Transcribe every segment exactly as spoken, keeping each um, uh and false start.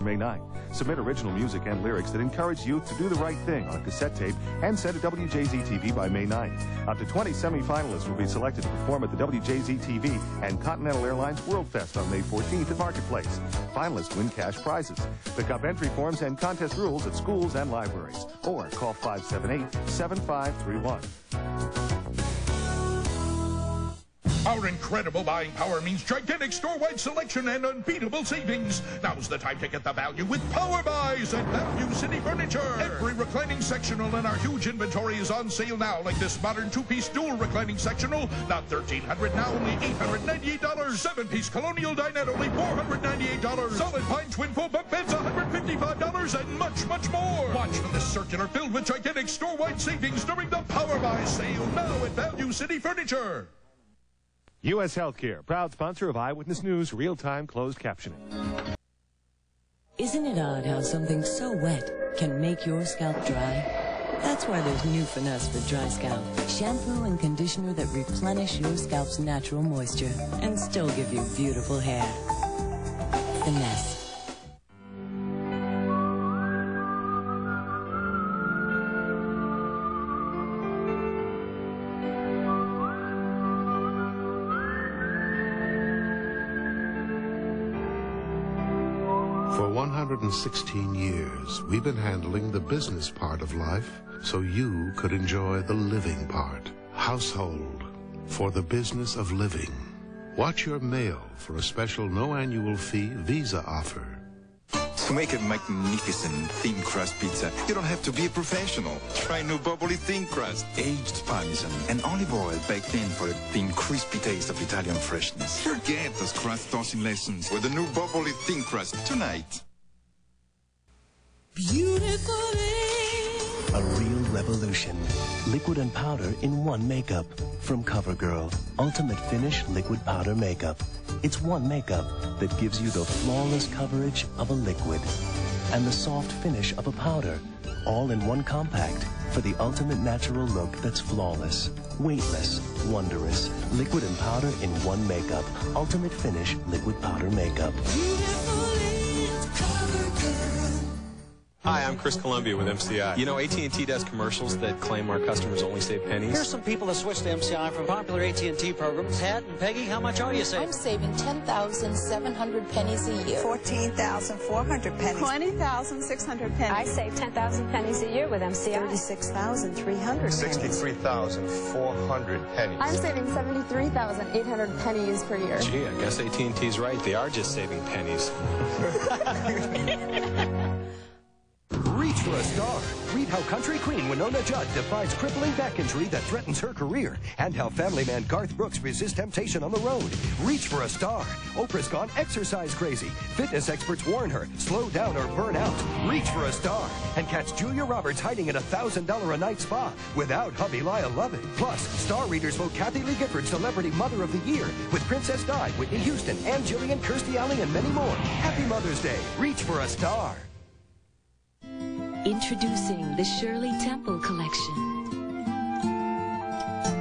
May ninth. Submit original music and lyrics that encourage youth to do the right thing on cassette tape and send to W J Z T V by May ninth. Up to twenty semifinalists will be selected to perform at the W J Z T V and Continental Airlines World Fest on May fourteenth at Marketplace. Finalists win cash prizes. Pick up entry forms and contest rules at schools and libraries or call five seven eight, seven five three one. Our incredible buying power means gigantic store-wide selection and unbeatable savings. Now's the time to get the value with Power Buys at Value City Furniture. Every reclining sectional in our huge inventory is on sale now, like this modern two-piece dual reclining sectional. Not thirteen hundred dollars now, only eight hundred ninety-eight dollars. Seven-piece colonial dinette, only four hundred ninety-eight dollars. Solid pine twin full bunk beds, one hundred fifty-five dollars, and much, much more. Watch for the circular filled with gigantic store-wide savings during the Power Buys sale now at Value City Furniture. U S. Healthcare, proud sponsor of Eyewitness News Real-Time Closed Captioning. Isn't it odd how something so wet can make your scalp dry? That's why there's new Finesse for dry scalp. Shampoo and conditioner that replenish your scalp's natural moisture and still give you beautiful hair. Finesse. one hundred sixteen years, we've been handling the business part of life so you could enjoy the living part. Household, for the business of living. Watch your mail for a special no-annual fee Visa offer. To make a magnificent thin crust pizza, you don't have to be a professional. Try new Boboli thin crust. Aged parmesan and olive oil baked in for a thin, crispy taste of Italian freshness. Forget those crust tossing lessons with the new Boboli thin crust tonight. Beautiful day. A real revolution. Liquid and powder in one makeup. From CoverGirl, Ultimate Finish Liquid Powder Makeup. It's one makeup that gives you the flawless coverage of a liquid and the soft finish of a powder, all in one compact for the ultimate natural look that's flawless, weightless, wondrous. Liquid and powder in one makeup. Ultimate Finish Liquid Powder Makeup. Hi, I'm Chris Columbia with M C I. You know, A T and T does commercials that claim our customers only save pennies. Here's some people that switched to M C I from popular A T and T programs. Pat and Peggy, how much are you saving? I'm saving ten thousand seven hundred pennies a year. fourteen thousand four hundred pennies. twenty thousand six hundred pennies. I save ten thousand pennies a year with M C I. thirty-six thousand three hundred. sixty-three thousand four hundred pennies. I'm saving seventy-three thousand eight hundred pennies per year. Gee, I guess A T and T's right. They are just saving pennies. Reach for a star. Read how country queen Wynonna Judd defies crippling back injury that threatens her career, and how family man Garth Brooks resists temptation on the road. Reach for a star. Oprah's gone exercise crazy. Fitness experts warn her, slow down or burn out. Reach for a star. And catch Julia Roberts hiding at a one thousand dollar a night spa without hubby Lyle Lovett. Plus, star readers vote Kathy Lee Gifford Celebrity Mother of the Year with Princess Di, Whitney Houston, Ann Gillian, Kirstie Alley, and many more. Happy Mother's Day. Reach for a star. Introducing the Shirley Temple Collection.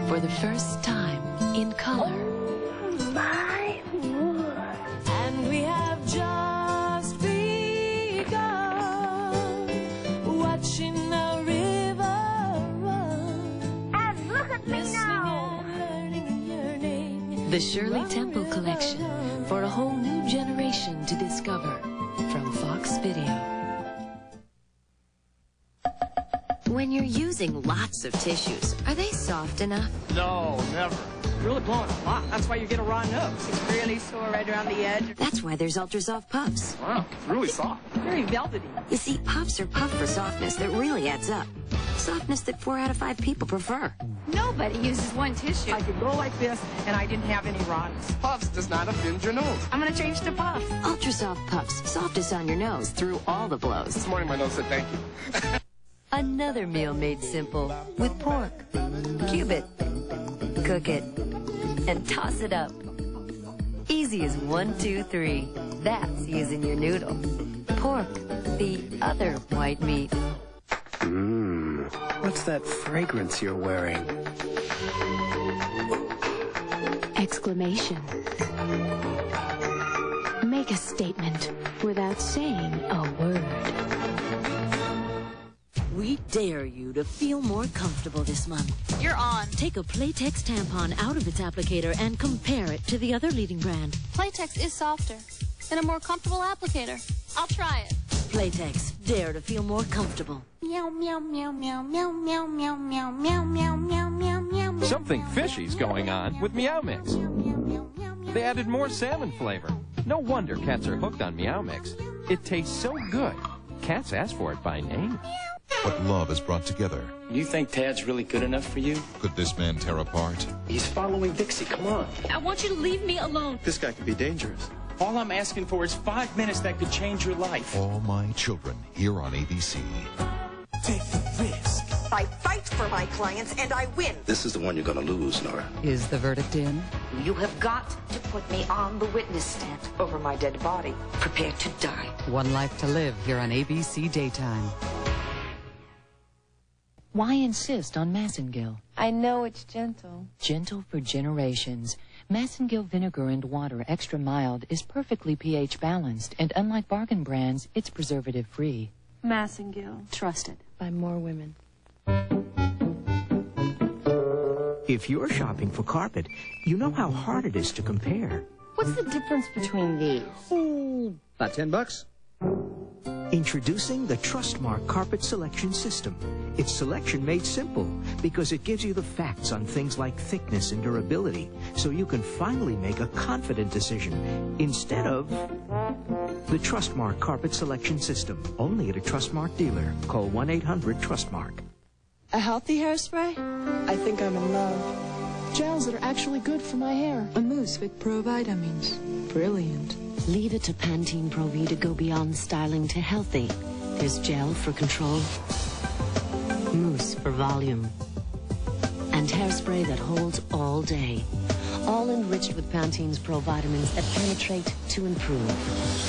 For the first time, in color. Oh my word. And we have just begun watching the river run. And look at me now. Learning, learning. The Shirley Temple Collection, for a whole new generation to discover. From Fox Video. When you're using lots of tissues, are they soft enough? No, never. You're really blowing a lot. That's why you get a raw nose. It's really sore right around the edge. That's why there's Ultra Soft Puffs. Wow, it's really soft. Very velvety. You see, Puffs are puffed for softness that really adds up. Softness that four out of five people prefer. Nobody uses one tissue. I could go like this, and I didn't have any rawness. Puffs does not offend your nose. I'm going to change to Puffs. Ultra Soft Puffs. Softest on your nose through all the blows. This morning my nose said thank you. Another meal made simple with pork. Cube it, cook it, and toss it up. Easy as one, two, three. That's using your noodle. Pork, the other white meat. Mmm. What's that fragrance you're wearing? Exclamation. Make make a statement without saying a word. We dare you to feel more comfortable this month. You're on. Take a Playtex tampon out of its applicator and compare it to the other leading brand. Playtex is softer and a more comfortable applicator. I'll try it. Playtex. Dare to feel more comfortable. Meow, meow, meow, meow, meow, meow, meow, meow, meow, meow, meow, meow, meow. Something fishy's going on with Meow Mix. They added more salmon flavor. No wonder cats are hooked on Meow Mix. It tastes so good. Cats ask for it by name. What love is brought together. You think Tad's really good enough for you? Could this man tear apart? He's following Dixie. Come on. I want you to leave me alone. This guy could be dangerous. All I'm asking for is five minutes that could change your life. All My Children, here on A B C. Take the risk. I fight for my clients and I win. This is the one you're going to lose, Nora. Is the verdict in? You have got to put me on the witness stand over my dead body. Prepare to die. One Life to Live, here on A B C Daytime. Why insist on Massengill? I know it's gentle. Gentle for generations. Massengill vinegar and water extra mild is perfectly pH balanced, and unlike bargain brands, it's preservative free. Massengill. Trusted by more women. If you're shopping for carpet, you know how hard it is to compare. What's the difference between these? Oh, about ten bucks. Introducing the TrustMark Carpet Selection System. It's selection made simple because it gives you the facts on things like thickness and durability, so you can finally make a confident decision instead of the TrustMark Carpet Selection System. Only at a TrustMark dealer. Call one eight hundred TrustMark. A healthy hairspray? I think I'm in love. Gels that are actually good for my hair. A mousse with provitamins. Brilliant. Leave it to Pantene Pro-V to go beyond styling to healthy. There's gel for control, mousse for volume, and hairspray that holds all day. All enriched with Pantene's provitamins that penetrate to improve.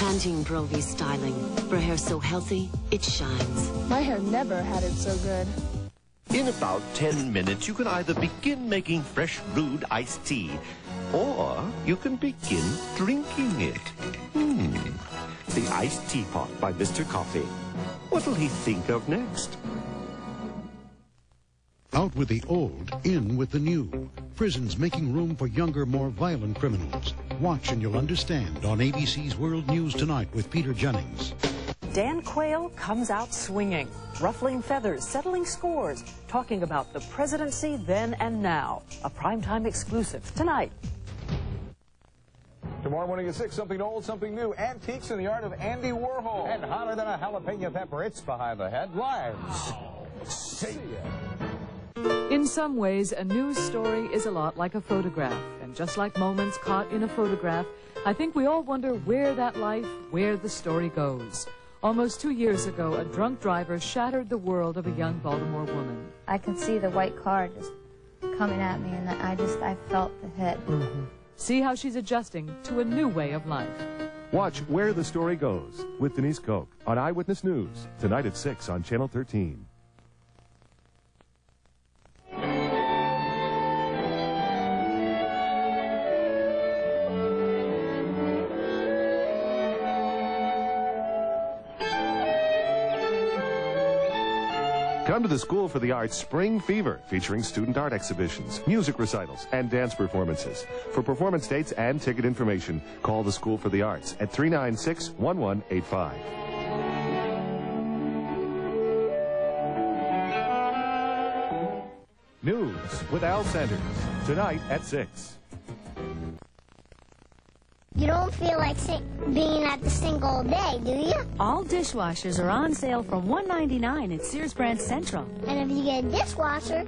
Pantene Pro-V styling. For hair so healthy, it shines. My hair never had it so good. In about ten minutes, you can either begin making fresh brewed iced tea, or you can begin drinking it. Hmm. The iced teapot by Mister Coffee. What'll he think of next? Out with the old, in with the new. Prisons making room for younger, more violent criminals. Watch and you'll understand on A B C's World News Tonight with Peter Jennings. Dan Quayle comes out swinging, ruffling feathers, settling scores, talking about the presidency then and now. A primetime exclusive tonight. Tomorrow morning at six, something old, something new. Antiques in the art of Andy Warhol. And hotter than a jalapeno pepper, it's behind the headlines. Wow. See ya. In some ways, a news story is a lot like a photograph. And just like moments caught in a photograph, I think we all wonder where that life, where the story goes. Almost two years ago, a drunk driver shattered the world of a young Baltimore woman. I could see the white car just coming at me, and I just, I felt the hit. Mm-hmm. See how she's adjusting to a new way of life. Watch Where the Story Goes with Denise Koch on Eyewitness News, tonight at six on Channel thirteen. Come to the School for the Arts Spring Fever, featuring student art exhibitions, music recitals, and dance performances. For performance dates and ticket information, call the School for the Arts at three nine six, one one eight five. News with Al Sanders, tonight at six. You don't feel like being at the sink all day, do you? All dishwashers are on sale from one ninety-nine at Sears Branch Central. And if you get a dishwasher,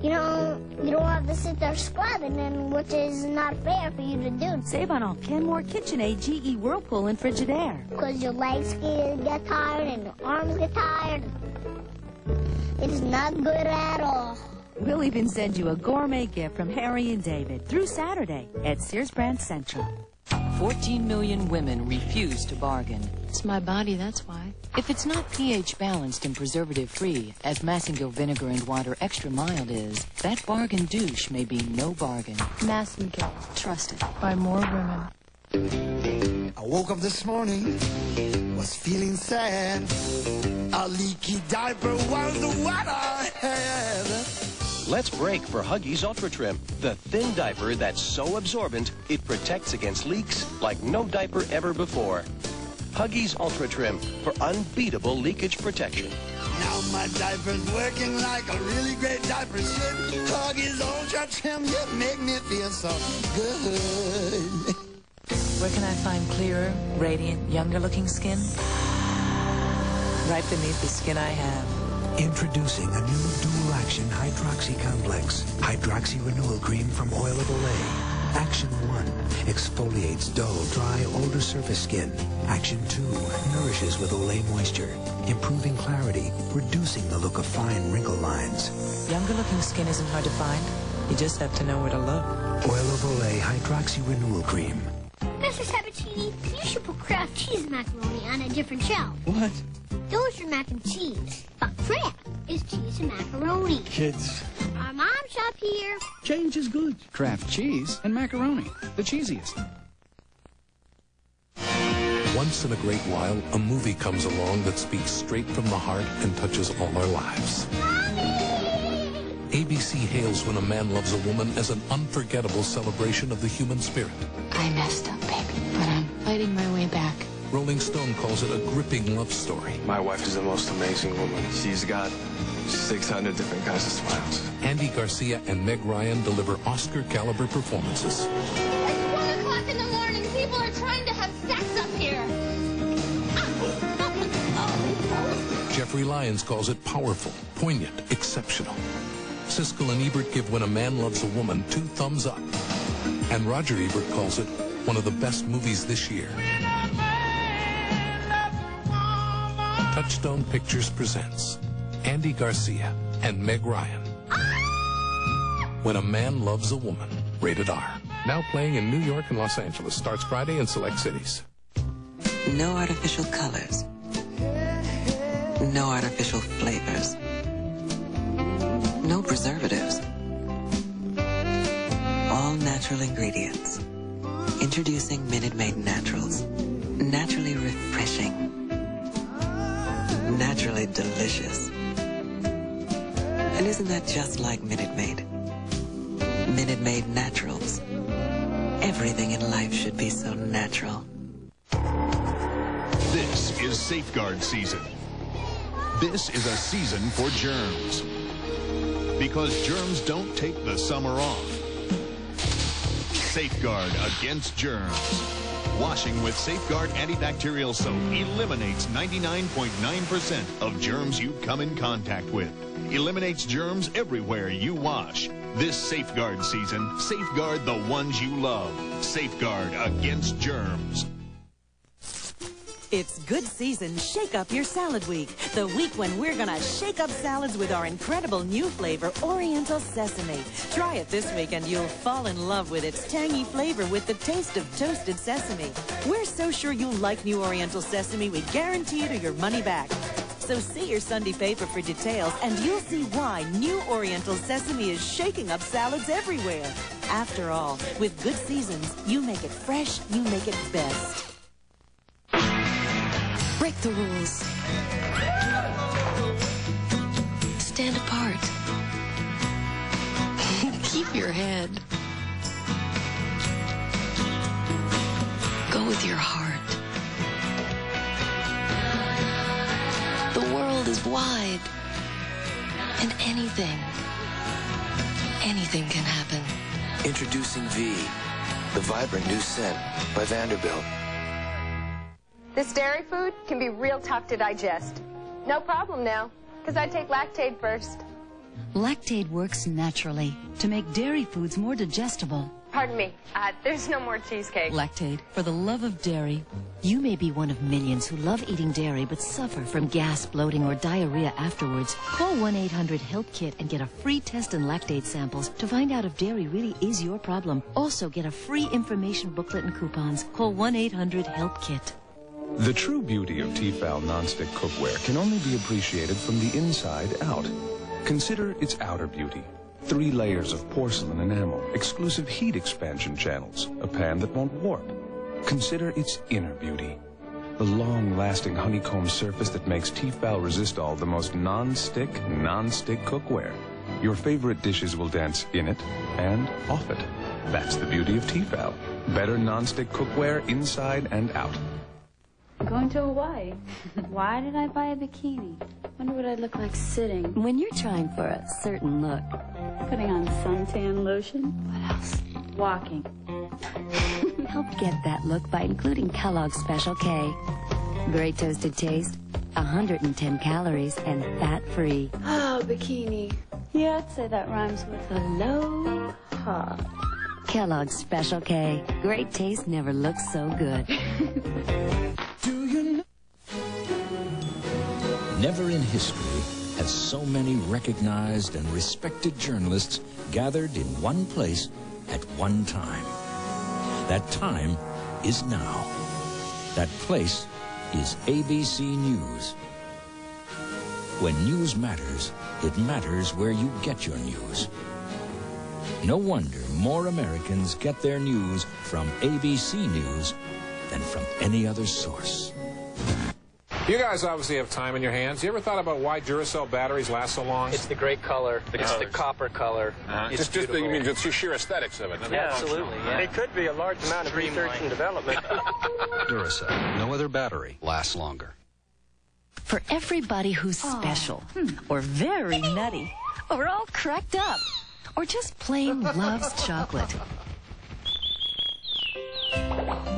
you don't, you don't have to sit there scrubbing, and which is not fair for you to do. Save on all Kenmore, KitchenAid, G E, Whirlpool, and Frigidaire. Because your legs get tired and your arms get tired. It's not good at all. We'll even send you a gourmet gift from Harry and David through Saturday at Sears Branch Central. fourteen million women refuse to bargain. It's my body, that's why. If it's not pH balanced and preservative free, as Massengill vinegar and water extra mild is, that bargain douche may be no bargain. Massengill. Trusted by more women. I woke up this morning, was feeling sad. A leaky diaper was what I had. Let's break for Huggies Ultra Trim, the thin diaper that's so absorbent it protects against leaks like no diaper ever before. Huggies Ultra Trim for unbeatable leakage protection. Now my diaper's working like a really great diaper slip. Huggies Ultra Trim, you make me feel so good. Where can I find clearer, radiant, younger-looking skin? Right beneath the skin I have. Introducing a new dual-action hydroxy complex. Hydroxy Renewal Cream from Oil of Olay. Action one, exfoliates dull, dry, older surface skin. Action two, nourishes with Olay moisture, improving clarity, reducing the look of fine wrinkle lines. Younger looking skin isn't hard to find. You just have to know where to look. Oil of Olay Hydroxy Renewal Cream. Mister Sabatini, you should put Kraft cheese macaroni on a different shelf. What? Those are mac and cheese, but Kraft is cheese and macaroni. Kids. Our mom shop here. Change is good. Kraft cheese and macaroni, the cheesiest. Once in a great while, a movie comes along that speaks straight from the heart and touches all our lives. Mommy! A B C hails When a Man Loves a Woman as an unforgettable celebration of the human spirit. I messed up, baby, but I'm fighting my way back. Rolling Stone calls it a gripping love story. My wife is the most amazing woman. She's got six hundred different kinds of smiles. Andy Garcia and Meg Ryan deliver Oscar-caliber performances. It's one o'clock in the morning. People are trying to have sex up here. Jeffrey Lyons calls it powerful, poignant, exceptional. Siskel and Ebert give When a Man Loves a Woman two thumbs up. And Roger Ebert calls it one of the best movies this year. Touchstone Pictures presents Andy Garcia and Meg Ryan. When a Man Loves a Woman. Rated R. Now playing in New York and Los Angeles. Starts Friday in select cities. No artificial colors. No artificial flavors. No preservatives. All natural ingredients. Introducing Minute Maid Naturals. Naturally refreshing. Naturally delicious. And isn't that just like Minute Maid? Minute Maid Naturals. Everything in life should be so natural. This is Safeguard season. This is a season for germs. Because germs don't take the summer off. Safeguard against germs. Washing with Safeguard antibacterial soap eliminates ninety-nine point nine percent of germs you come in contact with. Eliminates germs everywhere you wash. This Safeguard season, safeguard the ones you love. Safeguard against germs. It's good season, shake up your salad week. The week when we're gonna shake up salads with our incredible new flavor, Oriental Sesame. Try it this week and you'll fall in love with its tangy flavor with the taste of toasted sesame. We're so sure you'll like new Oriental Sesame, we guarantee it or your money back. So see your Sunday paper for details and you'll see why new Oriental Sesame is shaking up salads everywhere. After all, with good seasons, you make it fresh, you make it best. Break the rules. Stand apart. Keep your head. Go with your heart. The world is wide. And anything, anything can happen. Introducing V, the vibrant new scent by Vanderbilt. This dairy food can be real tough to digest. No problem now, because I take Lactaid first. Lactaid works naturally to make dairy foods more digestible. Pardon me, uh, there's no more cheesecake. Lactaid, for the love of dairy. You may be one of millions who love eating dairy but suffer from gas, bloating, or diarrhea afterwards. Call one eight hundred HELP KIT and get a free test and Lactaid samples to find out if dairy really is your problem. Also, get a free information booklet and coupons. Call one eight hundred HELP KIT. The true beauty of T-Fal nonstick cookware can only be appreciated from the inside out. Consider its outer beauty. Three layers of porcelain enamel, exclusive heat expansion channels, a pan that won't warp. Consider its inner beauty. The long-lasting honeycomb surface that makes T-Fal Resistol the most non-stick, non-stick cookware. Your favorite dishes will dance in it and off it. That's the beauty of T-Fal. Better non-stick cookware inside and out. Going to Hawaii. Why did I buy a bikini? Wonder what I'd look like sitting. When you're trying for a certain look. Putting on suntan lotion. What else? Walking. Help get that look by including Kellogg's Special K. Great toasted taste, one hundred ten calories, and fat-free. Oh, bikini. Yeah, I'd say that rhymes with aloha. Kellogg's Special K. Great taste never looks so good. Do you know? Never in history have so many recognized and respected journalists gathered in one place at one time. That time is now. That place is A B C News. When news matters, it matters where you get your news. No wonder more Americans get their news from A B C News than from any other source. You guys obviously have time in your hands. You ever thought about why Duracell batteries last so long? It's the great color. The it's colors. The copper color. Uh-huh. It's just, just the, you mean it's the sheer aesthetics of it. Yeah, absolutely. Yeah. It could be a large amount of research and development. Duracell. No other battery lasts longer. For everybody who's oh. special, hmm. or very nutty, or all cracked up, or just plain loves chocolate.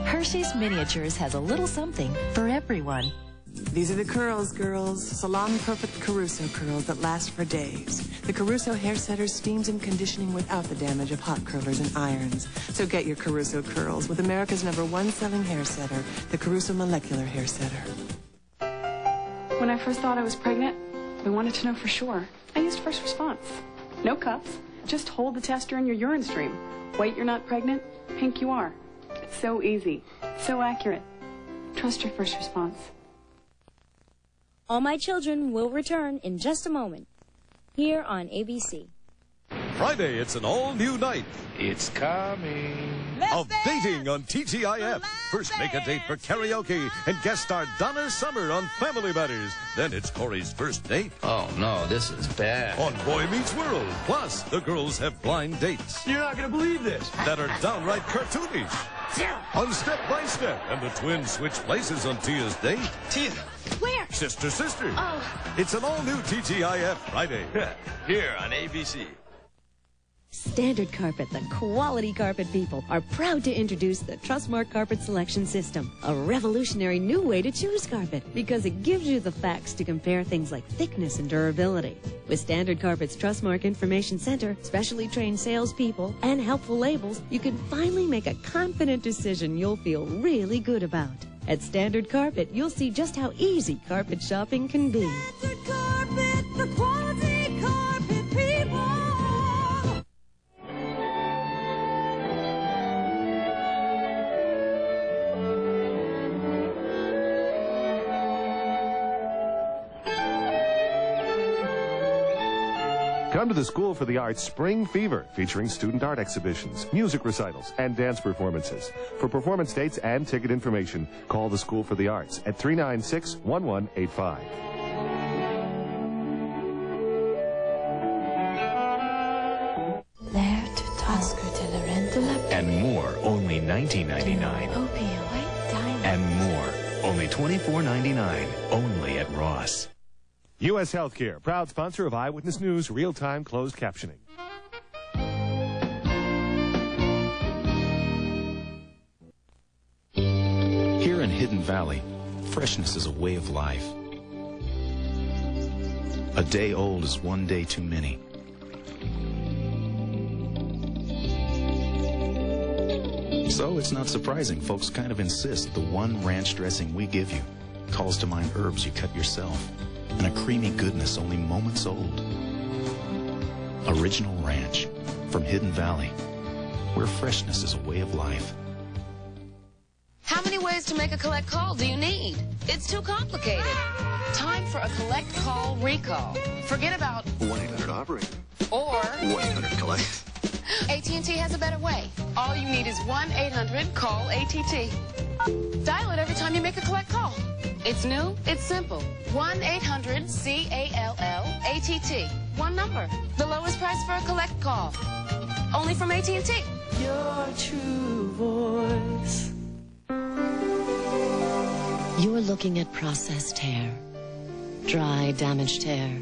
Hershey's Miniatures has a little something for everyone. These are the curls, girls. Salon Perfect Caruso curls that last for days. The Caruso Hairsetter steams and conditioning without the damage of hot curlers and irons. So get your Caruso curls with America's number one selling hairsetter, the Caruso Molecular Hairsetter. When I first thought I was pregnant, we wanted to know for sure. I used First Response. No cups. Just hold the tester in your urine stream. White, you're not pregnant. Pink, you are. It's so easy. So accurate. Trust your First Response. All My Children will return in just a moment, here on A B C. Friday, it's an all-new night. It's coming. Of dating on T G I F. First, make a date for karaoke and guest star Donna Summer on Family Matters. Then it's Corey's first date. Oh, no, this is bad. On Boy Meets World. Plus, the girls have blind dates. You're not going to believe this. That are downright cartoonish. On Step by Step. And the twins switch places on Tia's date. Tia. Where? Sister, sister. Oh. It's an all-new T G I F Friday. Here on A B C. Standard Carpet, the quality carpet people, are proud to introduce the TrustMark Carpet Selection System, a revolutionary new way to choose carpet because it gives you the facts to compare things like thickness and durability. With Standard Carpet's TrustMark Information Center, specially trained salespeople, and helpful labels, you can finally make a confident decision you'll feel really good about. At Standard Carpet, you'll see just how easy carpet shopping can be. Standard Carpet, the quality carpet people. Come to the School for the Arts Spring Fever, featuring student art exhibitions, music recitals, and dance performances. For performance dates and ticket information, call the School for the Arts at three nine six, one one eight five. And more, only nineteen ninety-nine. And more, only twenty-four ninety-nine, only at Ross. U S. Healthcare, proud sponsor of Eyewitness News, real-time closed captioning. Here in Hidden Valley, freshness is a way of life. A day old is one day too many. So it's not surprising folks kind of insist the one ranch dressing we give you calls to mind herbs you cut yourself, and a creamy goodness only moments old. Original Ranch from Hidden Valley, where freshness is a way of life. How many ways to make a collect call do you need? It's too complicated. Time for a collect call recall. Forget about one eight hundred operator or one eight hundred collect. A T and T has a better way. All you need is one eight hundred call A T T. Dial it every time you make a collect call. It's new, it's simple. one eight hundred C A L L A T T. One number. The lowest price for a collect call. Only from A T and T. Your true voice. You're looking at processed hair, dry, damaged hair,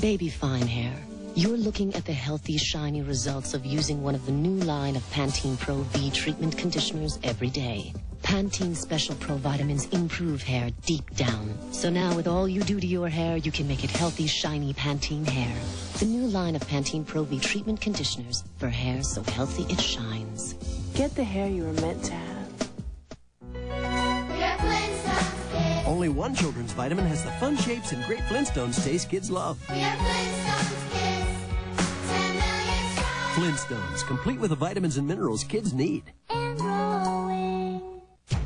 baby fine hair. You're looking at the healthy, shiny results of using one of the new line of Pantene Pro-V treatment conditioners every day. Pantene Special Pro Vitamins improve hair deep down. So now with all you do to your hair, you can make it healthy, shiny Pantene hair. The new line of Pantene Pro-V treatment conditioners for hair so healthy it shines. Get the hair you were meant to have. Only one children's vitamin has the fun shapes and great Flintstones taste kids love. We are Flintstones Kids, ten million strong. Flintstones, complete with the vitamins and minerals kids need. And rolling.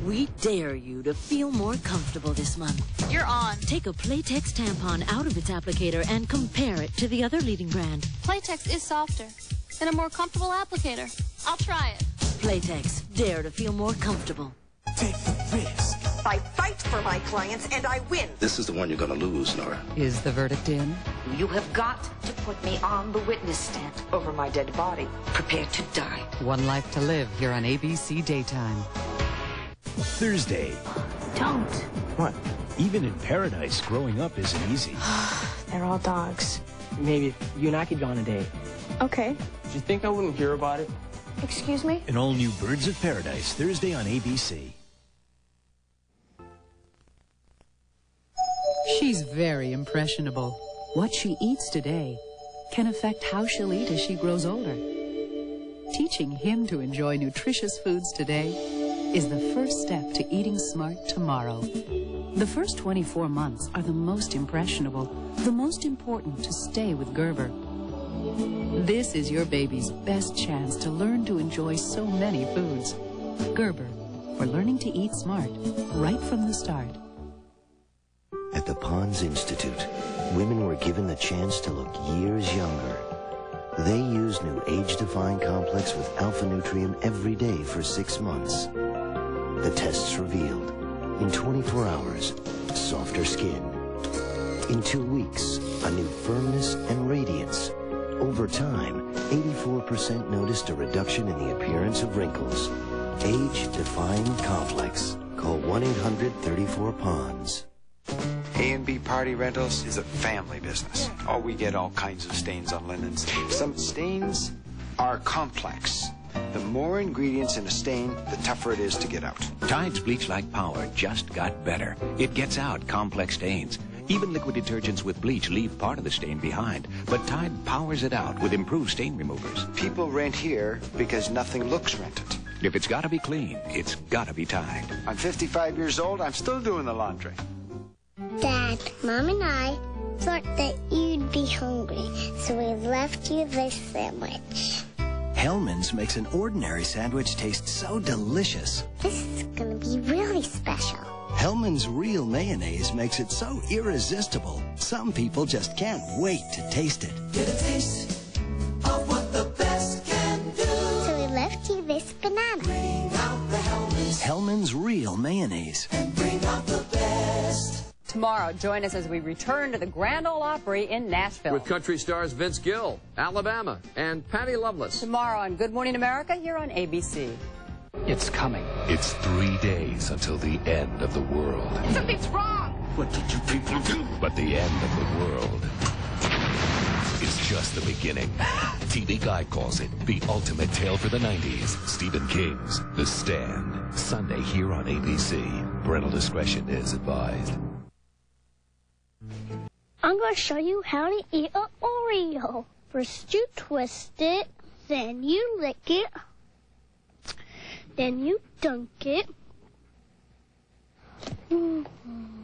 We dare you to feel more comfortable this month. You're on. Take a Playtex tampon out of its applicator and compare it to the other leading brand. Playtex is softer and a more comfortable applicator. I'll try it. Playtex, dare to feel more comfortable. Take the risk. I fight for my clients and I win. This is the one you're going to lose, Nora. Is the verdict in? You have got to put me on the witness stand over my dead body. Prepare to die. One Life to Live here on A B C Daytime. Thursday. Don't. What? Even in paradise, growing up isn't easy. They're all dogs. Maybe you and I could go on a date. Okay. Do you think I wouldn't hear about it? Excuse me? An all-new Birds of Paradise, Thursday on A B C. She's very impressionable. What she eats today can affect how she'll eat as she grows older. Teaching him to enjoy nutritious foods today is the first step to eating smart tomorrow. The first twenty-four months are the most impressionable, the most important to stay with Gerber. This is your baby's best chance to learn to enjoy so many foods. Gerber, for learning to eat smart right from the start. At the Pons Institute, women were given the chance to look years younger. They use new Age-Defying Complex with Alpha Nutrium every day for six months. The tests revealed, in twenty-four hours, softer skin. In two weeks, a new firmness and radiance. Over time, eighty-four percent noticed a reduction in the appearance of wrinkles. Age-Defying Complex. Call one eight hundred thirty-four P O N S. A and B Party Rentals is a family business. Oh, we get all kinds of stains on linens. Some stains are complex. The more ingredients in a stain, the tougher it is to get out. Tide's Bleach Like Power just got better. It gets out complex stains. Even liquid detergents with bleach leave part of the stain behind, but Tide powers it out with improved stain removers. People rent here because nothing looks rented. If it's got to be clean, it's got to be Tide. I'm fifty-five years old, I'm still doing the laundry. Dad, Mom and I thought that you'd be hungry, so we left you this sandwich. Hellman's makes an ordinary sandwich taste so delicious. This is gonna be really special. Hellman's real mayonnaise makes it so irresistible, some people just can't wait to taste it. Get a taste of what the best can do. So we left you this banana. Bring out the Hellman's. Hellman's real mayonnaise. And bring out the best. Tomorrow, join us as we return to the Grand Ole Opry in Nashville. With country stars Vince Gill, Alabama, and Patty Loveless. Tomorrow on Good Morning America here on A B C. It's coming. It's three days until the end of the world. Something's wrong. What did you people do? But the end of the world is just the beginning. T V Guide calls it the ultimate tale for the nineties. Stephen King's The Stand. Sunday here on A B C. Parental discretion is advised. I'm going to show you how to eat an Oreo. First you twist it, then you lick it, then you dunk it. Mm-hmm.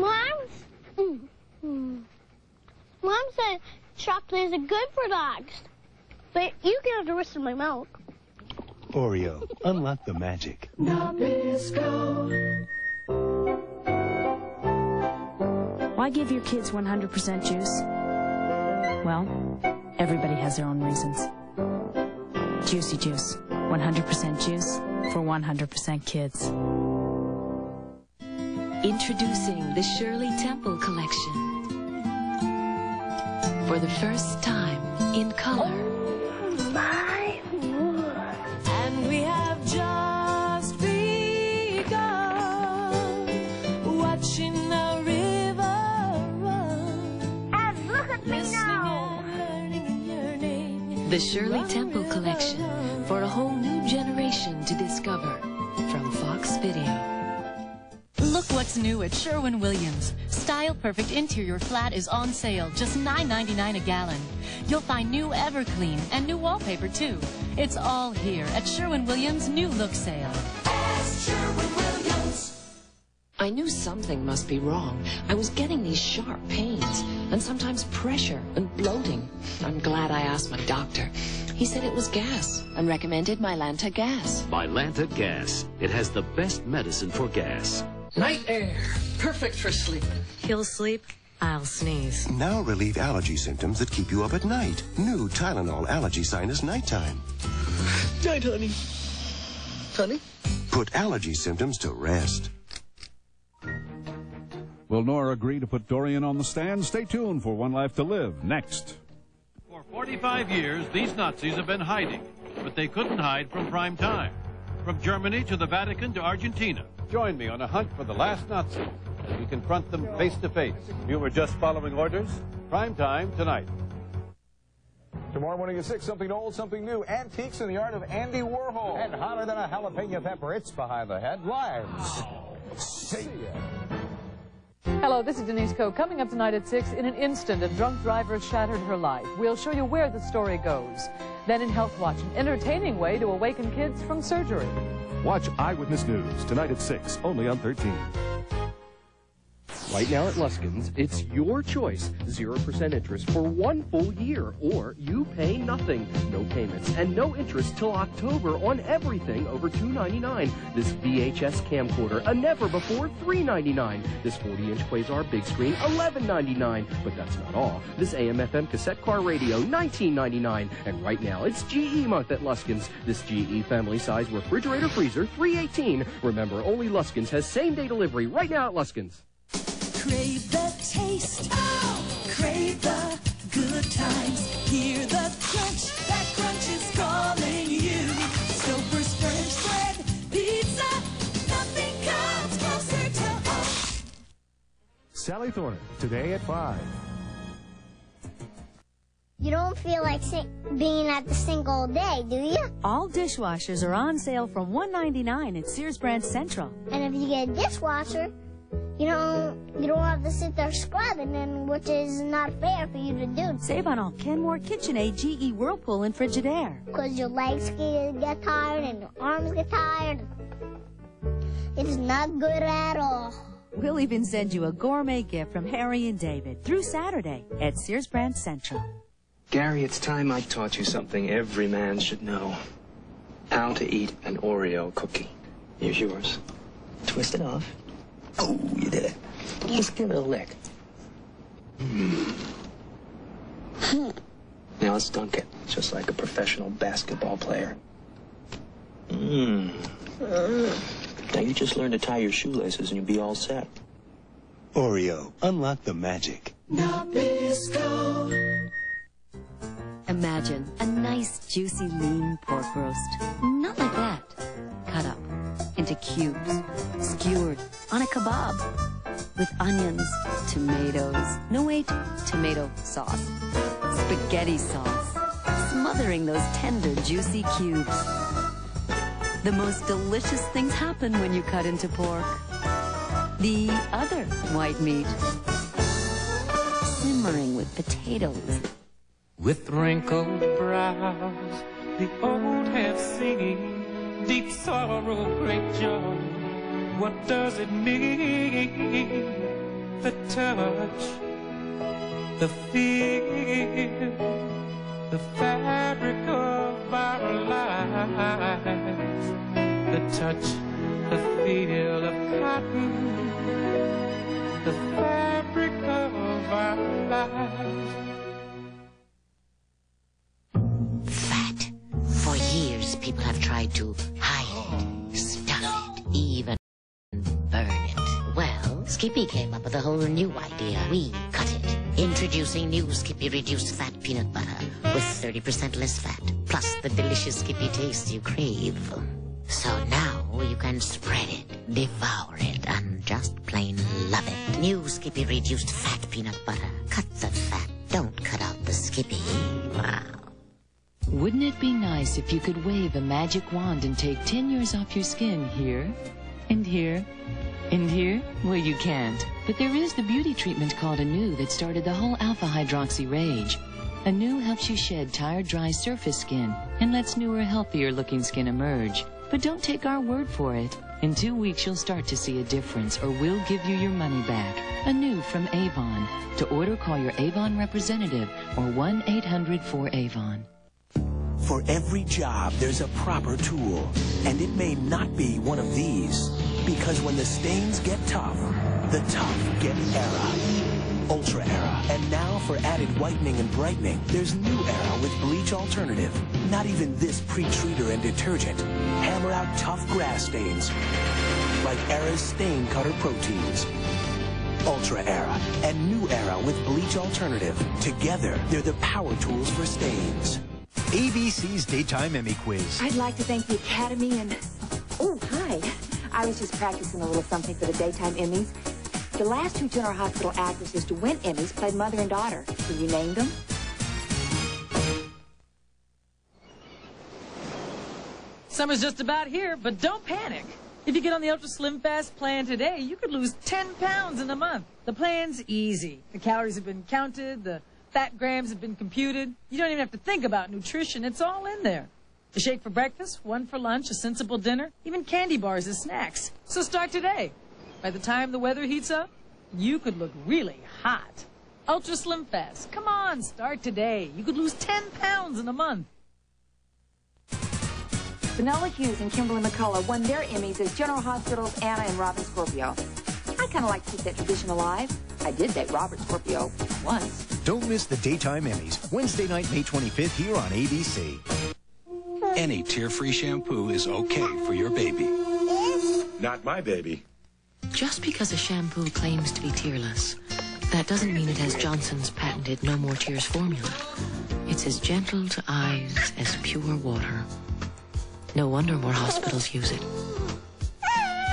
Mom, mm-hmm. Mom said chocolate isn't good for dogs, but you can have the rest of my milk. Oreo, unlock the magic. Nabisco. Why give your kids one hundred percent juice Well, everybody has their own reasons. Juicy Juice. one hundred percent juice for one hundred percent kids. Introducing the Shirley Temple Collection. For the first time, in color. Oh, my Lord. And we have just begun watching the river run. And look at me now. Learning and yearning. The Shirley Temple Collection, for a whole new generation to discover, from Fox Video. Look what's new at Sherwin-Williams. Style Perfect Interior Flat is on sale, just nine ninety-nine a gallon. You'll find new Everclean and new wallpaper, too. It's all here at Sherwin-Williams' New Look Sale. Ask Sherwin-Williams. I knew something must be wrong. I was getting these sharp pains and sometimes pressure and bloating. I'm glad I asked my doctor. He said it was gas and recommended Mylanta Gas. Mylanta Gas. It has the best medicine for gas. Night air, perfect for sleep. He'll sleep, I'll sneeze. Now relieve allergy symptoms that keep you up at night. New Tylenol Allergy Sinus Nighttime. Night, honey. Honey? Put allergy symptoms to rest. Will Nora agree to put Dorian on the stand? Stay tuned for One Life to Live next. For forty-five years, these Nazis have been hiding, but they couldn't hide from prime time. From Germany to the Vatican to Argentina. Join me on a hunt for the last Nazi as we confront them face to face. You were just following orders. Prime time tonight. Tomorrow morning at six, something old, something new. Antiques in the art of Andy Warhol. And hotter than a jalapeno pepper, it's Behind the Headlines. See ya. Hello, this is Denise Coe. Coming up tonight at six, in an instant, a drunk driver shattered her life. We'll show you where the story goes. Then in Health Watch, an entertaining way to awaken kids from surgery. Watch Eyewitness News tonight at six, only on thirteen. Right now at Luskin's, it's your choice. zero percent interest for one full year, or you pay nothing. No payments and no interest till October on everything over two ninety-nine. This V H S camcorder, a never-before three ninety-nine. This forty-inch Quasar big screen, eleven ninety-nine. But that's not all. This A M F M cassette car radio, nineteen ninety-nine. And right now, it's G E month at Luskin's. This G E family-size refrigerator freezer, three eighteen. Remember, only Luskin's has same-day delivery right now at Luskin's. Crave the taste, oh! Crave the good times, hear the crunch, that crunch is calling you. Stouffer's French bread, pizza, nothing comes closer to us. Sally Thorne, today at five. You don't feel like being at the sink all day, do you? All dishwashers are on sale from one ninety-nine at Sears Branch Central. And if you get a dishwasher, You don't, you don't have to sit there scrubbing, and which is not fair for you to do. Save on all Kenmore, KitchenAid, G E, Whirlpool, and Frigidaire. Because your legs get tired and your arms get tired. It's not good at all. We'll even send you a gourmet gift from Harry and David through Saturday at Sears Branch Central. Gary, it's time I taught you something every man should know. How to eat an Oreo cookie. Here's yours. Twist it off. Oh, you did it. Let's give it a lick. Mm. Now let's dunk it, just like a professional basketball player. Mm. Now you just learn to tie your shoelaces and you'll be all set. Oreo, unlock the magic. Nabisco. Imagine a nice, juicy, lean pork roast. Not like that. Cut up into cubes, skewered on a kebab with onions, tomatoes, no wait, tomato sauce, spaghetti sauce, smothering those tender, juicy cubes. The most delicious things happen when you cut into pork. The other white meat, simmering with potatoes. With wrinkled brows, the old have singing. Deep sorrow, great joy, what does it mean? The touch, the feel, the fabric of our lives. The touch, the feel of cotton, the fabric of our lives. people have tried to hide it, stuff it, even burn it. Well, Skippy came up with a whole new idea. We cut it. Introducing new Skippy Reduced Fat Peanut Butter with thirty percent less fat, plus the delicious Skippy taste you crave. So now you can spread it, devour it, and just plain love it. New Skippy Reduced Fat Peanut Butter. Cut the fat. Don't cut out the Skippy. Wow. Wouldn't it be nice if you could wave a magic wand and take ten years off your skin here, and here, and here? Well, you can't. But there is the beauty treatment called Anew that started the whole alpha-hydroxy rage. Anew helps you shed tired, dry surface skin and lets newer, healthier-looking skin emerge. But don't take our word for it. In two weeks, you'll start to see a difference, or we'll give you your money back. Anew from Avon. To order, call your Avon representative or one eight hundred four Avon. For every job, there's a proper tool, and it may not be one of these, because when the stains get tough, the tough get Era, Ultra Era. And now for added whitening and brightening, there's New Era with bleach alternative. Not even this pre-treater and detergent. Hammer out tough grass stains, like Era's Stain Cutter Proteins. Ultra Era and New Era with bleach alternative. Together, they're the power tools for stains. A B C's Daytime Emmy Quiz. I'd like to thank the Academy and... Oh, hi. I was just practicing a little something for the Daytime Emmys. The last two General Hospital actresses to win Emmys played mother and daughter. Can you name them? Summer's just about here, but don't panic. If you get on the Ultra Slim Fast plan today, you could lose ten pounds in a month. The plan's easy. The calories have been counted, the fat grams have been computed. You don't even have to think about nutrition. It's all in there. A shake for breakfast, one for lunch, a sensible dinner, even candy bars as snacks. So start today. By the time the weather heats up, you could look really hot. Ultra Slim Fast. Come on, start today. You could lose ten pounds in a month. Finola Hughes and Kimberly McCullough won their Emmys as General Hospital's Anna and Robin Scorpio. I kind of like to keep that tradition alive. I did date Robert Scorpio once. Don't miss the Daytime Emmys, Wednesday night, May twenty-fifth, here on A B C. Any tear-free shampoo is okay for your baby. Not my baby. Just because a shampoo claims to be tearless, that doesn't mean it has Johnson's patented No More Tears formula. It's as gentle to eyes as pure water. No wonder more hospitals use it.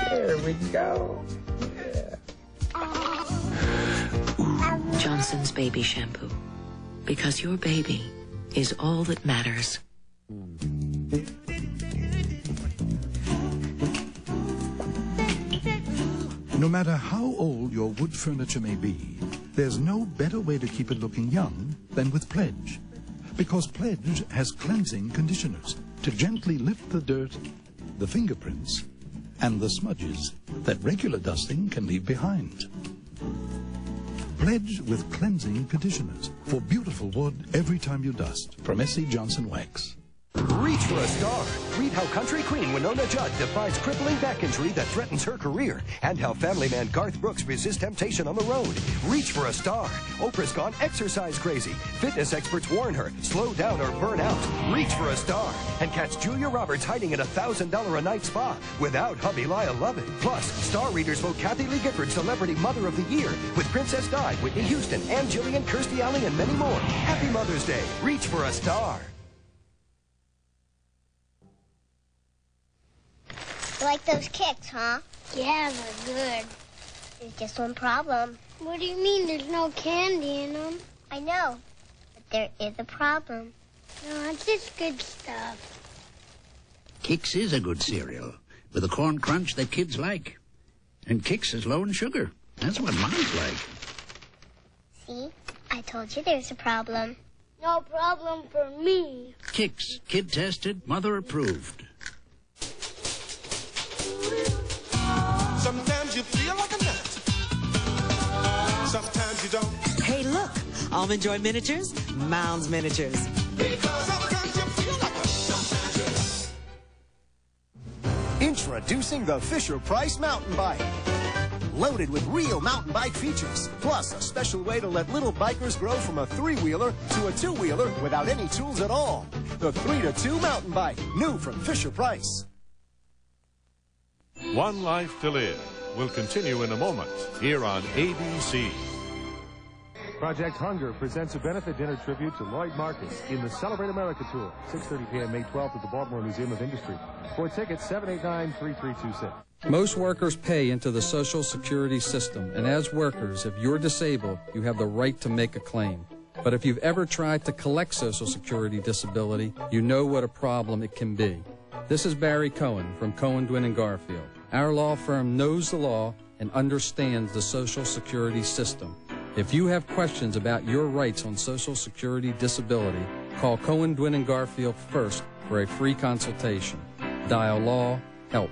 There we go. Johnson's Baby Shampoo. Because your baby is all that matters. No matter how old your wood furniture may be, there's no better way to keep it looking young than with Pledge. Because Pledge has cleansing conditioners to gently lift the dirt, the fingerprints, and the smudges that regular dusting can leave behind. Pledge with cleansing conditioners for beautiful wood every time you dust. From S C. Johnson Wax. Reach for a star. Read how country queen Wynonna Judd defies crippling back injury that threatens her career, and how family man Garth Brooks resists temptation on the road. Reach for a star. Oprah's gone exercise crazy. Fitness experts warn her, slow down or burn out. Reach for a star. And catch Julia Roberts hiding at a one thousand dollar a night spa without hubby Lyle Lovett. Plus, star readers vote Kathy Lee Gifford Celebrity Mother of the Year with Princess Di, Whitney Houston, Ann Gillian, Kirstie Alley, and many more. Happy Mother's Day. Reach for a star. You like those kicks, huh? Yeah, they're good. There's just one problem. What do you mean there's no candy in them? I know, but there is a problem. No, it's just good stuff. Kix is a good cereal, with a corn crunch that kids like. And Kix is low in sugar. That's what mine's like. See? I told you there's a problem. No problem for me. Kix. Kid tested, mother approved. Sometimes you feel like a nut. Sometimes you don't. Hey, look. Almond Joy Miniatures, Mounds Miniatures. Because sometimes you feel like a nut. Sometimes you don't. Introducing the Fisher Price Mountain Bike. loaded with real mountain bike features. Plus, a special way to let little bikers grow from a three-wheeler to a two-wheeler without any tools at all. The three to two mountain bike, new from Fisher-Price. One Life to Live will continue in a moment here on A B C. Project Hunger presents a benefit dinner tribute to Lloyd Marcus in the Celebrate America Tour, six thirty p m May twelfth at the Baltimore Museum of Industry. For tickets, seven eight nine, three three two six. Most workers pay into the Social Security system, and as workers, if you're disabled, you have the right to make a claim. But if you've ever tried to collect Social Security disability, you know what a problem it can be. This is Barry Cohen from Cohen, Gwynn and Garfield. Our law firm knows the law and understands the Social Security system. If you have questions about your rights on Social Security disability, call Cohen, Gwynn and Garfield first for a free consultation. Dial Law Help.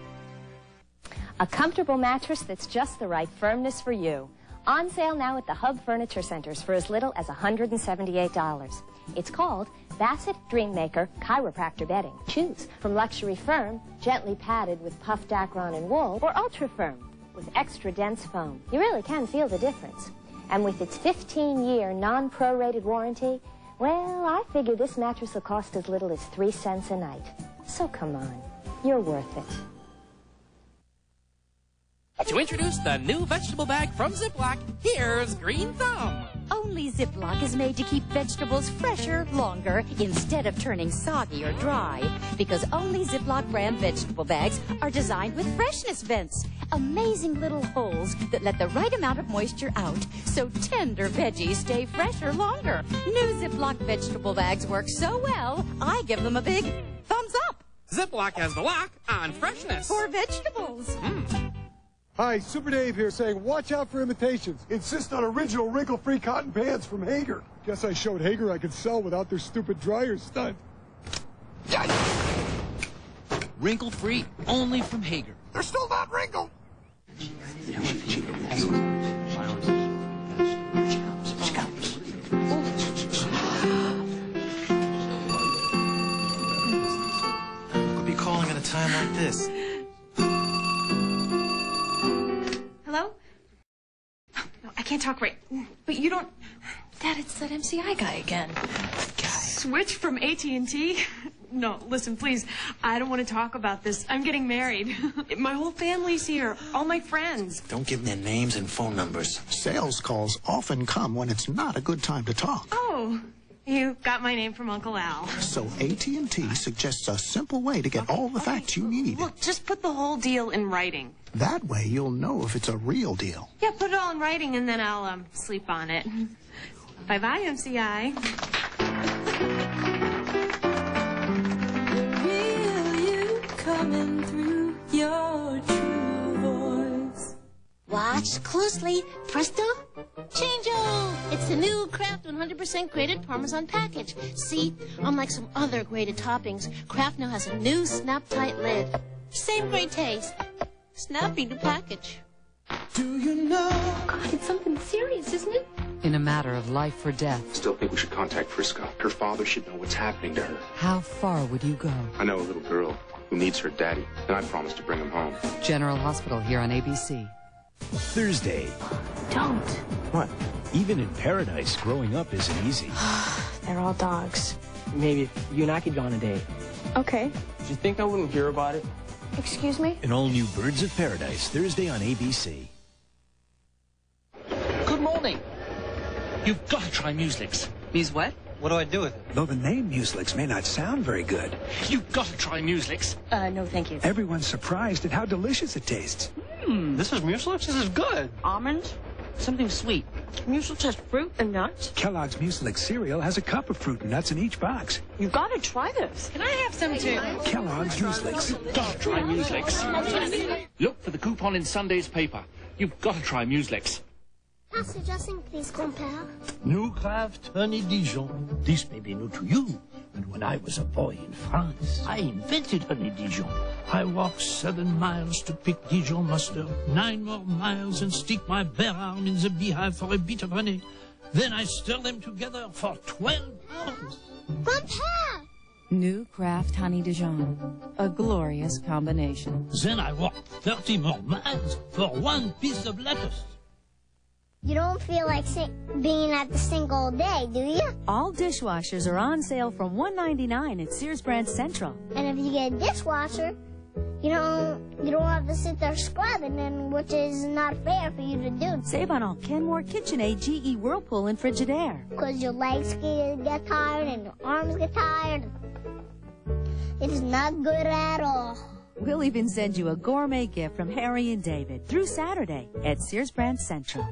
A comfortable mattress that's just the right firmness for you. On sale now at the Hub Furniture Centers for as little as one hundred seventy-eight dollars. It's called Bassett Dreammaker Chiropractor Bedding. Choose from luxury firm, gently padded with puffed dacron and wool, or ultra firm with extra dense foam. You really can feel the difference. And with its fifteen year non-prorated warranty, well, I figure this mattress will cost as little as three cents a night. So come on, you're worth it. To introduce the new vegetable bag from Ziploc, here's Green Thumb. Only Ziploc is made to keep vegetables fresher, longer, instead of turning soggy or dry. Because only Ziploc brand vegetable bags are designed with freshness vents. Amazing little holes that let the right amount of moisture out so tender veggies stay fresher longer. New Ziploc vegetable bags work so well, I give them a big thumbs up. Ziploc has the lock on freshness. For vegetables. Mm. Hi, Super Dave here saying watch out for imitations. Insist on original wrinkle-free cotton pants from Hager. Guess I showed Hager I could sell without their stupid dryer stunt. Wrinkle-free only from Hager. They're still not wrinkled. Who could be calling at a time like this? Hello? No, I can't talk right. But you don't... Dad, it's that M C I guy again. Guy. Switch from A T and T? No, listen, please. I don't want to talk about this. I'm getting married. My whole family's here. All my friends. Don't give them their names and phone numbers. Sales calls often come when it's not a good time to talk. Oh, you got my name from Uncle Al. So A T and T suggests a simple way to get okay, all the okay. facts you need. Look, just put the whole deal in writing. That way you'll know if it's a real deal. Yeah, put it all in writing and then I'll um, sleep on it. Bye-bye, M C I. Coming through your true voice. Watch closely. Presto, changeo! It's the new Kraft one hundred percent grated Parmesan package. See, unlike some other grated toppings, Kraft now has a new snap-tight lid. Same great taste. Snappy new package. Do you know? God, it's something serious, isn't it? In a matter of life or death. Still think we should contact Frisco. Her father should know what's happening to her. How far would you go? I know a little girl who needs her daddy, and I promise to bring him home. General Hospital here on A B C. Thursday. Don't. What? Even in paradise, growing up isn't easy. They're all dogs. Maybe you and I could go on a date. Okay. Do you think I wouldn't hear about it? Excuse me? An all-new Birds of Paradise, Thursday on A B C. Good morning. You've got to try Muslix. Muse what? What do I do with it? Though the name Muslix may not sound very good. You've got to try Muslix. Uh, no, thank you. Everyone's surprised at how delicious it tastes. Mmm, this is Muslix? This is good. Almonds? Something sweet. Muslix has fruit and nuts? Kellogg's Muslix cereal has a cup of fruit and nuts in each box. You've got to try this. Can I have some too? Kellogg's Muslix. You've got to try Muslix. Look for the coupon in Sunday's paper. You've got to try Muslix. Pastor Justin, please compare. New Kraft Honey Dijon. This may be new to you, but when I was a boy in France, I invented Honey Dijon. I walked seven miles to pick Dijon mustard, nine more miles and stick my bare arm in the beehive for a bit of honey. Then I stir them together for twelve hours. Compare! New Kraft Honey Dijon, a glorious combination. Then I walked thirty more miles for one piece of lettuce. You don't feel like being at the sink all day, do you? All dishwashers are on sale from one ninety-nine at Sears Branch Central. And if you get a dishwasher, you don't, you don't have to sit there scrubbing, and which is not fair for you to do. Save on all Kenmore, KitchenAid, G E, Whirlpool, and Frigidaire. Because your legs get tired and your arms get tired. It is not good at all. We'll even send you a gourmet gift from Harry and David through Saturday at Sears Branch Central.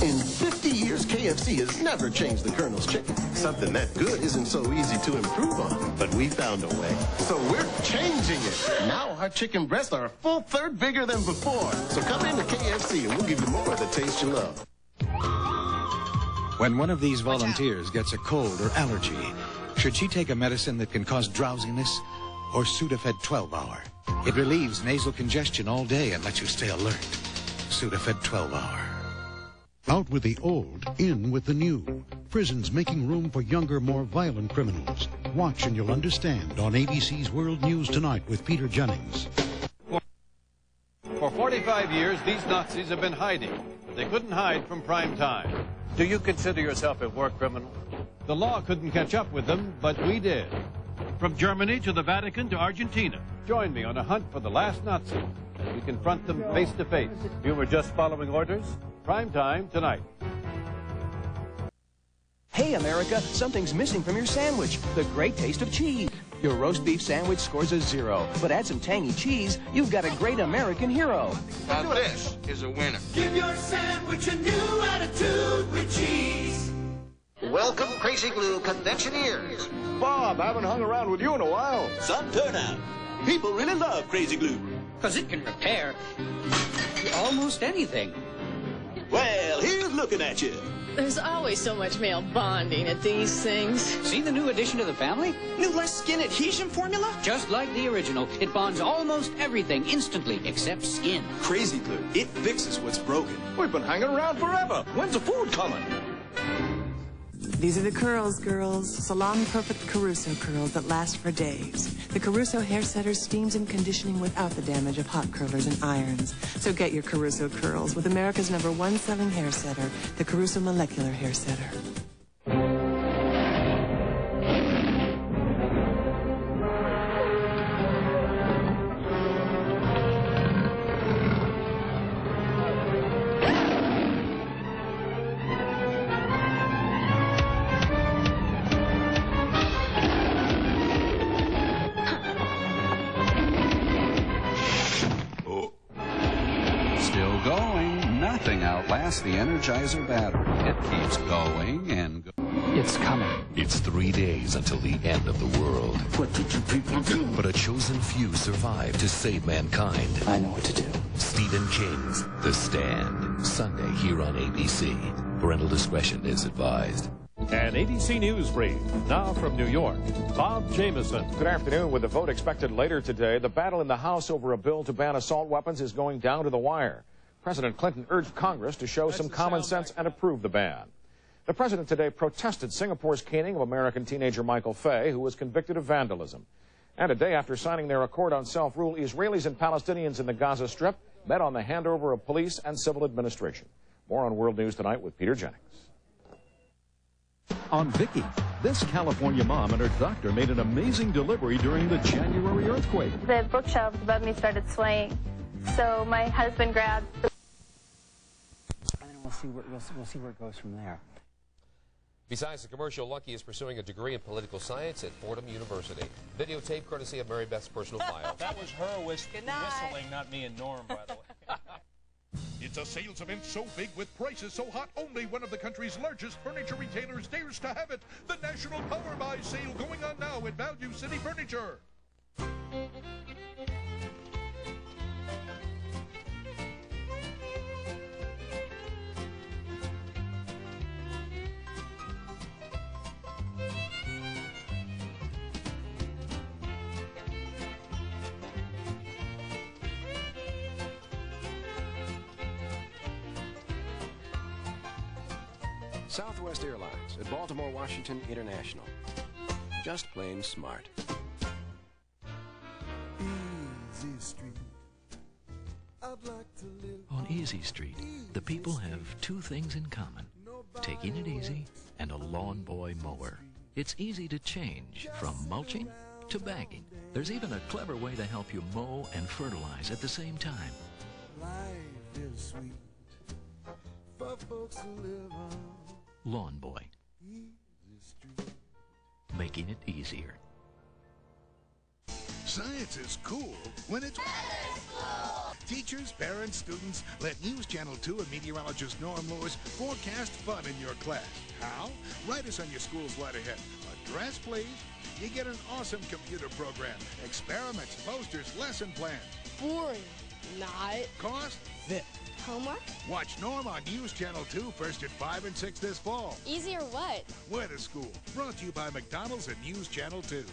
In fifty years, K F C has never changed the Colonel's Chicken. Something that good isn't so easy to improve on, but we found a way. So we're changing it. Now our chicken breasts are a full third bigger than before. So come into K F C and we'll give you more of the taste you love. When one of these volunteers gets a cold or allergy, should she take a medicine that can cause drowsiness or Sudafed twelve hour? It relieves nasal congestion all day and lets you stay alert. Sudafed twelve hour. Out with the old, in with the new. Prisons making room for younger, more violent criminals. Watch and you'll understand on A B C's World News Tonight with Peter Jennings. For forty-five years, these Nazis have been hiding, but they couldn't hide from prime time. Do you consider yourself a war criminal? The law couldn't catch up with them, but we did. From Germany to the Vatican to Argentina. Join me on a hunt for the last Nazi. We confront them face to face. You were just following orders? Prime time tonight. Hey America, something's missing from your sandwich. The great taste of cheese. Your roast beef sandwich scores a zero, but add some tangy cheese, you've got a great American hero. Now this is a winner. Give your sandwich a new attitude with cheese. Welcome, Crazy Glue Conventioneers. Bob, I haven't hung around with you in a while. Some turnout. People really love Crazy Glue. Because it can repair almost anything. Well, here's looking at you. There's always so much male bonding at these things. See the new addition to the family? New less skin adhesion formula? Just like the original, it bonds almost everything instantly except skin. Crazy Glue, it fixes what's broken. We've been hanging around forever. When's the food coming? These are the curls, girls. Salon Perfect Caruso curls that last for days. The Caruso Hairsetter steams and conditioning without the damage of hot curlers and irons. So get your Caruso curls with America's number one selling hairsetter, the Caruso Molecular Hairsetter. The Energizer battery. It keeps going and going. It's coming. It's three days until the end of the world. What did you people do? But a chosen few survive to save mankind. I know what to do. Stephen King's The Stand. Sunday here on A B C. Parental discretion is advised. And A B C News Brief, now from New York, Bob Jamieson. Good afternoon. With the vote expected later today, the battle in the House over a bill to ban assault weapons is going down to the wire. President Clinton urged Congress to show some common sense and approve the ban. The president today protested Singapore's caning of American teenager Michael Fay, who was convicted of vandalism. And a day after signing their accord on self-rule, Israelis and Palestinians in the Gaza Strip met on the handover of police and civil administration. More on World News Tonight with Peter Jennings. On Vicky, this California mom and her doctor made an amazing delivery during the January earthquake. The bookshelves above me started swaying, so my husband grabbed the We'll see, where, we'll, we'll see where it goes from there. Besides the commercial, Lucky is pursuing a degree in political science at Fordham University. Videotape courtesy of Mary Beth's personal file. That was her whist whistling, not me and Norm, by the way. It's a sales event so big with prices so hot, only one of the country's largest furniture retailers dares to have it. The National Power Buy Sale going on now at Value City Furniture. Southwest Airlines at Baltimore, Washington International. Just plain smart. Easy Street. I'd like to live on Easy Street, the people have two things in common, taking it easy and a lawn boy mower. It's easy to change from mulching to bagging. There's even a clever way to help you mow and fertilize at the same time. Life is sweet for folks who live on Lawn Boy. Easy Street. Making it easier. Science is cool when it's cool. Teachers, parents, students, let News Channel two and meteorologist Norm Lewis forecast fun in your class. How? Write us on your school's letterhead. Address, please. You get an awesome computer program, experiments, posters, lesson plans. Boring. Not. Cost? Zip. Homework? Watch Norm on News Channel two first at five and six this fall. Easy or what? We're the school. Brought to you by McDonald's and News Channel two.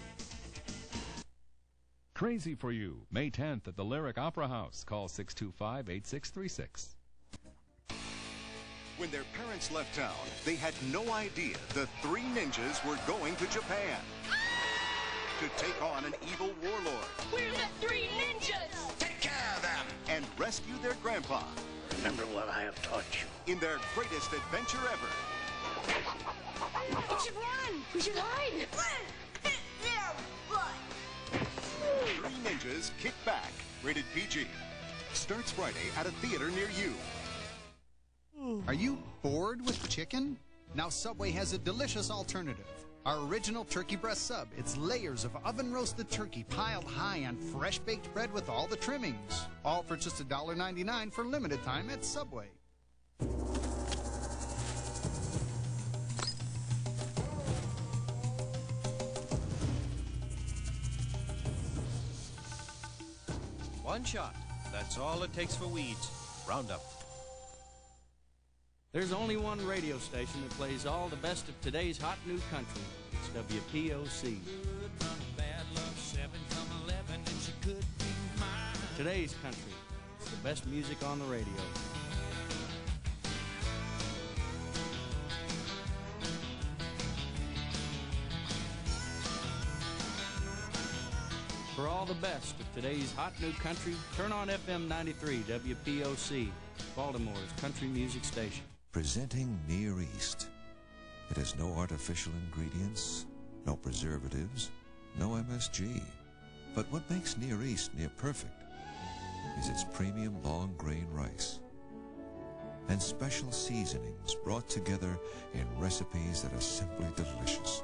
Crazy for You, May tenth at the Lyric Opera House. Call six two five, eight six three six. When their parents left town, they had no idea the three ninjas were going to Japan. Ah! To take on an evil warlord. We're the three ninjas! Take care of them! And rescue their grandpa. Remember what I have taught you. In their greatest adventure ever. We should run! We should hide! Hit their butt! Three Ninjas Kick Back. Rated P G. Starts Friday at a theater near you. Are you bored with chicken? Now Subway has a delicious alternative. Our original turkey breast sub. It's layers of oven-roasted turkey piled high on fresh-baked bread with all the trimmings. All for just a dollar ninety-nine for limited time at Subway. One shot. That's all it takes for weeds. Roundup. There's only one radio station that plays all the best of today's hot new country. It's W P O C. Today's country. It's the best music on the radio. For all the best of today's hot new country, turn on F M ninety-three W P O C, Baltimore's country music station. Presenting Near East. It has no artificial ingredients, no preservatives, no M S G. But what makes Near East near perfect is its premium long grain rice and special seasonings brought together in recipes that are simply delicious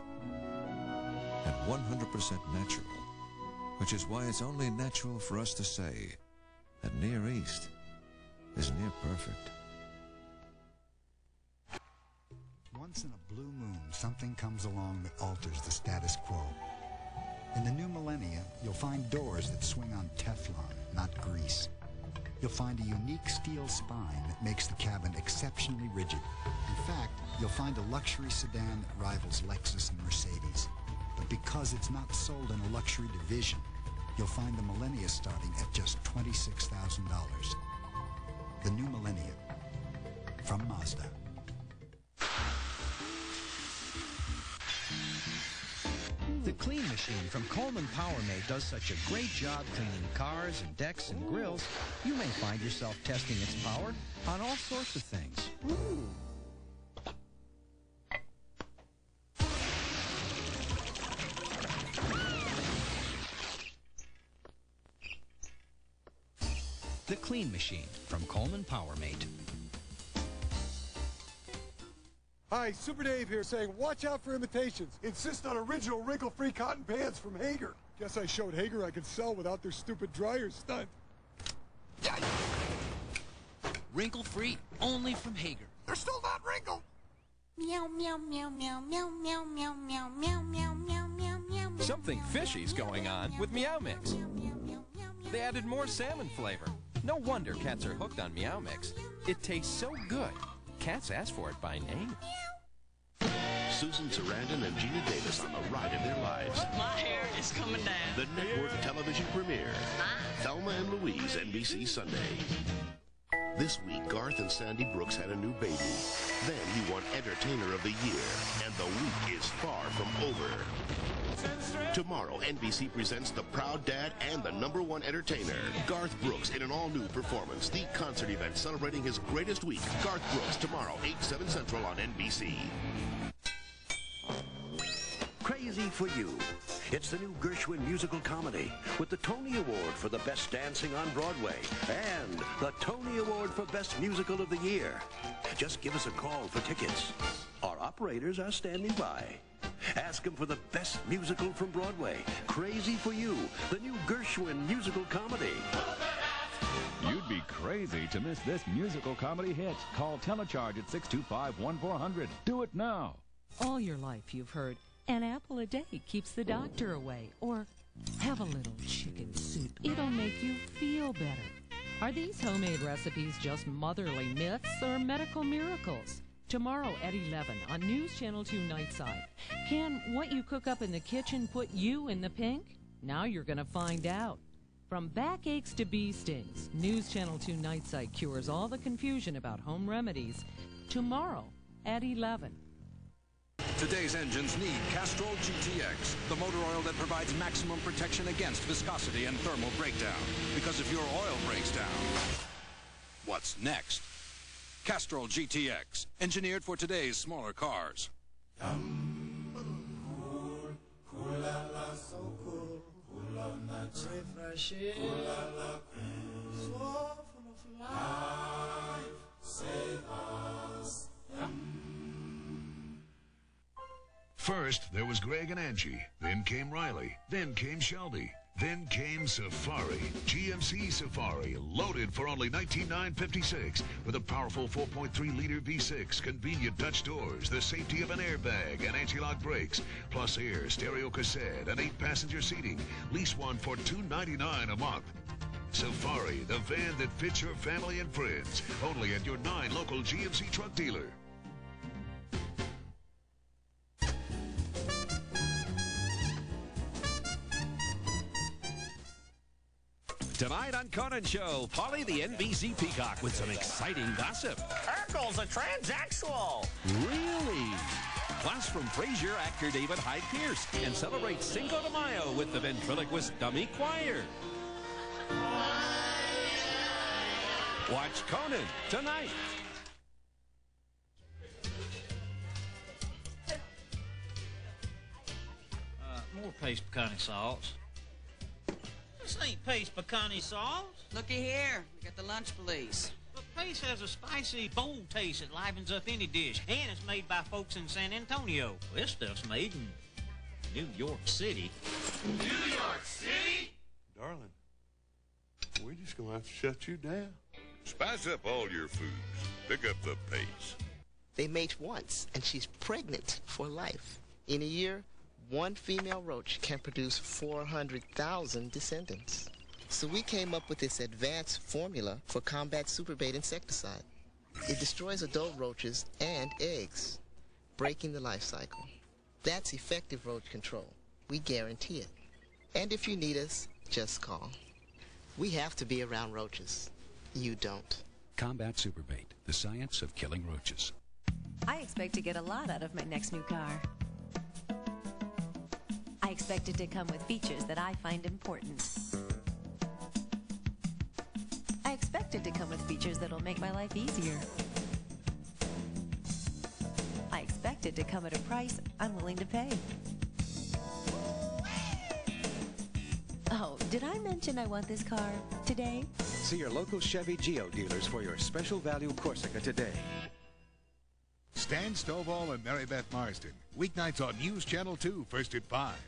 and one hundred percent natural, which is why it's only natural for us to say that Near East is near perfect. Once in a blue moon, something comes along that alters the status quo. In the new millennia, you'll find doors that swing on Teflon, not grease. You'll find a unique steel spine that makes the cabin exceptionally rigid. In fact, you'll find a luxury sedan that rivals Lexus and Mercedes. But because it's not sold in a luxury division, you'll find the millennia starting at just twenty-six thousand dollars. The new millennia from Mazda. The Clean Machine from Coleman PowerMate does such a great job cleaning cars and decks and grills, you may find yourself testing its power on all sorts of things. Ooh. The Clean Machine from Coleman PowerMate. Hi, Super Dave here saying watch out for imitations. Insist on original wrinkle-free cotton pants from Hager. Guess I showed Hager I could sell without their stupid dryer stunt. Wrinkle-free only from Hager. They're still not wrinkled. Meow, meow, meow, meow, meow, meow, meow, meow, meow, meow, meow, meow, meow. Something fishy's going on with Meow Mix. They added more salmon flavor. No wonder cats are hooked on Meow Mix. It tastes so good. Cats ask for it by name. Susan Sarandon and Gina Davis on the ride of their lives. My hair is coming down. The network television premiere. Thelma and Louise, N B C Sunday. This week, Garth and Sandy Brooks had a new baby. Then he won Entertainer of the Year, and the week is far from over. Tomorrow, N B C presents the proud dad and the number one entertainer, Garth Brooks, in an all-new performance, the concert event celebrating his greatest week. Garth Brooks, tomorrow, eight, seven Central on N B C. Crazy for You. It's the new Gershwin musical comedy with the Tony Award for the Best Dancing on Broadway and the Tony Award for Best Musical of the Year. Just give us a call for tickets. Our operators are standing by. Ask them for the best musical from Broadway. Crazy for You, the new Gershwin musical comedy. You'd be crazy to miss this musical comedy hit. Call Telecharge at six two five, one four hundred. Do it now. All your life you've heard, an apple a day keeps the doctor away, or have a little chicken soup. It'll make you feel better. Are these homemade recipes just motherly myths or medical miracles? Tomorrow at eleven on News Channel two Nightside. Can what you cook up in the kitchen put you in the pink? Now you're going to find out. From backaches to bee stings, News Channel two Nightside cures all the confusion about home remedies. Tomorrow at eleven. Today's engines need Castrol G T X, the motor oil that provides maximum protection against viscosity and thermal breakdown. Because if your oil breaks down, what's next? Castrol G T X, engineered for today's smaller cars. First, there was Greg and Angie, then came Riley, then came Shelby, then came Safari. G M C Safari, loaded for only nineteen nine fifty-six, with a powerful four point three liter V six, convenient touch doors, the safety of an airbag, and anti-lock brakes, plus air, stereo cassette, and eight passenger seating. Lease one for two ninety-nine a month. Safari, the van that fits your family and friends, only at your nine local G M C truck dealer. Tonight on Conan Show, Polly the N B C Peacock with some exciting gossip. Urkel's a transsexual. Really? Plus from Frasier actor David Hyde Pierce, and celebrate Cinco de Mayo with the ventriloquist dummy choir. Watch Conan tonight. Uh, more paste pecan sauce. This ain't paste picante sauce. Looky here. We got the lunch police. But paste has a spicy, bold taste that livens up any dish. And it's made by folks in San Antonio. This stuff's made in New York City. New York City? Darling, we're just going to have to shut you down. Spice up all your foods. Pick up the pace. They mate once, and she's pregnant for life. In a year, one female roach can produce four hundred thousand descendants. So we came up with this advanced formula for combat superbait insecticide. It destroys adult roaches and eggs, breaking the life cycle. That's effective roach control. We guarantee it. And if you need us, just call. We have to be around roaches. You don't. Combat Superbait, the science of killing roaches. I expect to get a lot out of my next new car. I expect it to come with features that I find important. I expect it to come with features that'll make my life easier. I expect it to come at a price I'm willing to pay. Oh, did I mention I want this car today? See your local Chevy Geo dealers for your special value Corsica today. Stan Stovall and Mary Beth Marsden, weeknights on News Channel two, first at five.